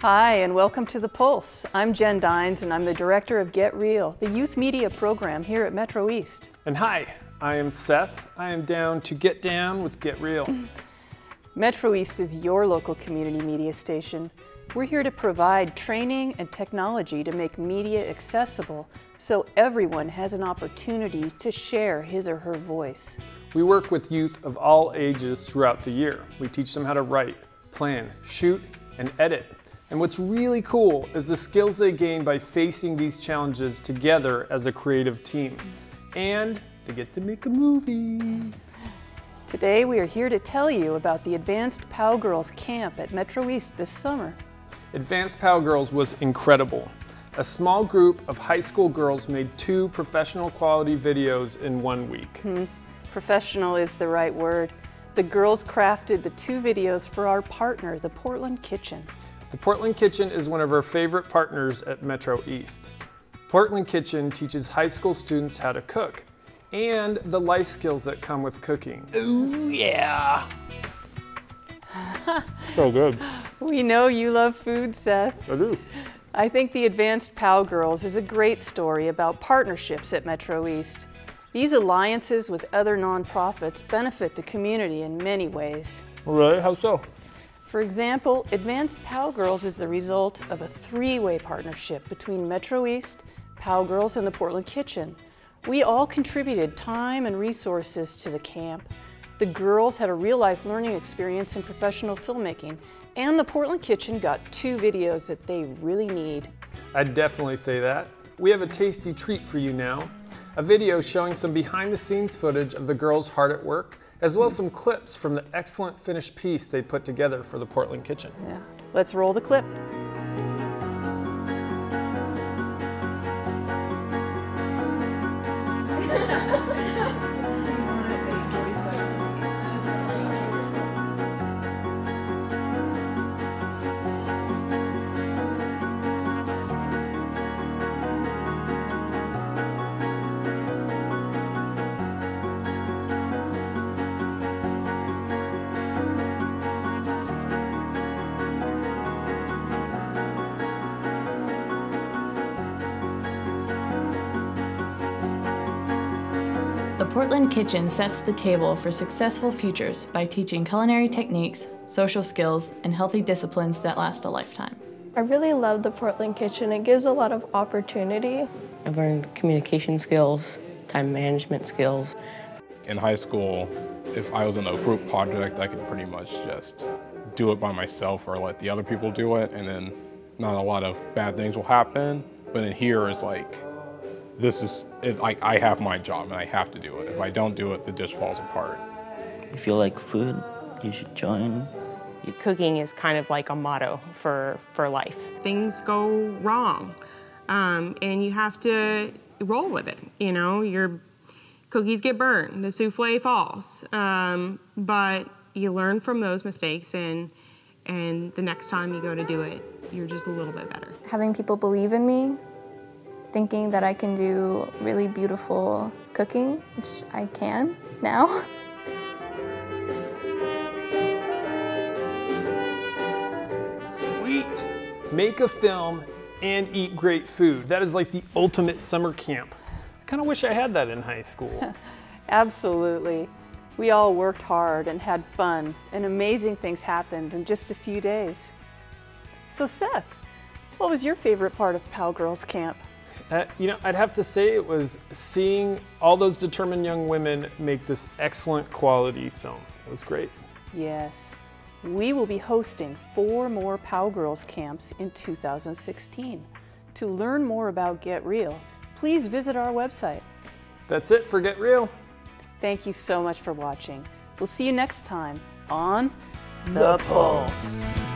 Hi, and welcome to The Pulse. I'm Jen Dines, and I'm the director of GetReel, the youth media program here at Metro East. And hi, I am Seth. I am down to get down with GetReel. Metro East is your local community media station. We're here to provide training and technology to make media accessible so everyone has an opportunity to share his or her voice. We work with youth of all ages throughout the year. We teach them how to write, plan, shoot, and edit. And what's really cool is the skills they gain by facing these challenges together as a creative team. And they get to make a movie. Today we are here to tell you about the Advanced POWGirls camp at Metro East this summer. Advanced POWGirls was incredible. A small group of high school girls made 2 professional quality videos in 1 week. Professional is the right word. The girls crafted the 2 videos for our partner, the Portland Kitchen. The Portland Kitchen is one of our favorite partners at Metro East. Portland Kitchen teaches high school students how to cook and the life skills that come with cooking. Ooh, yeah! So good. We know you love food, Seth. I do. I think the Advanced POWGirls is a great story about partnerships at Metro East. These alliances with other nonprofits benefit the community in many ways. Really? How so? For example, Advanced POWGirls is the result of a 3-way partnership between Metro East, POWGirls, and the Portland Kitchen. We all contributed time and resources to the camp. The girls had a real-life learning experience in professional filmmaking, and the Portland Kitchen got 2 videos that they really need. I'd definitely say that. We have a tasty treat for you now. A video showing some behind-the-scenes footage of the girls hard at work, as well as some clips from the excellent finished piece they put together for the Portland Kitchen. Yeah. Let's roll the clip. The Portland Kitchen sets the table for successful futures by teaching culinary techniques, social skills, and healthy disciplines that last a lifetime. I really love the Portland Kitchen. It gives a lot of opportunity. I've learned communication skills, time management skills. In high school, if I was in a group project, I could pretty much just do it by myself or let the other people do it, and then not a lot of bad things will happen. But in here, it's like, I have my job and I have to do it. If I don't do it, the dish falls apart. If you like food, you should join. Cooking is kind of like a motto for life. Things go wrong, and you have to roll with it. You know, your cookies get burned, the souffle falls, but you learn from those mistakes, and the next time you go to do it, you're just a little bit better. Having people believe in me, thinking that I can do really beautiful cooking, which I can now. Sweet! Make a film and eat great food. That is like the ultimate summer camp. I kind of wish I had that in high school. Absolutely. We all worked hard and had fun, and amazing things happened in just a few days. So Seth, what was your favorite part of POWGirls camp? You know, I'd have to say it was seeing all those determined young women make this excellent quality film. It was great. Yes. We will be hosting 4 more POWGirls camps in 2016. To learn more about Get Real, please visit our website. That's it for Get Real. Thank you so much for watching. We'll see you next time on The Pulse.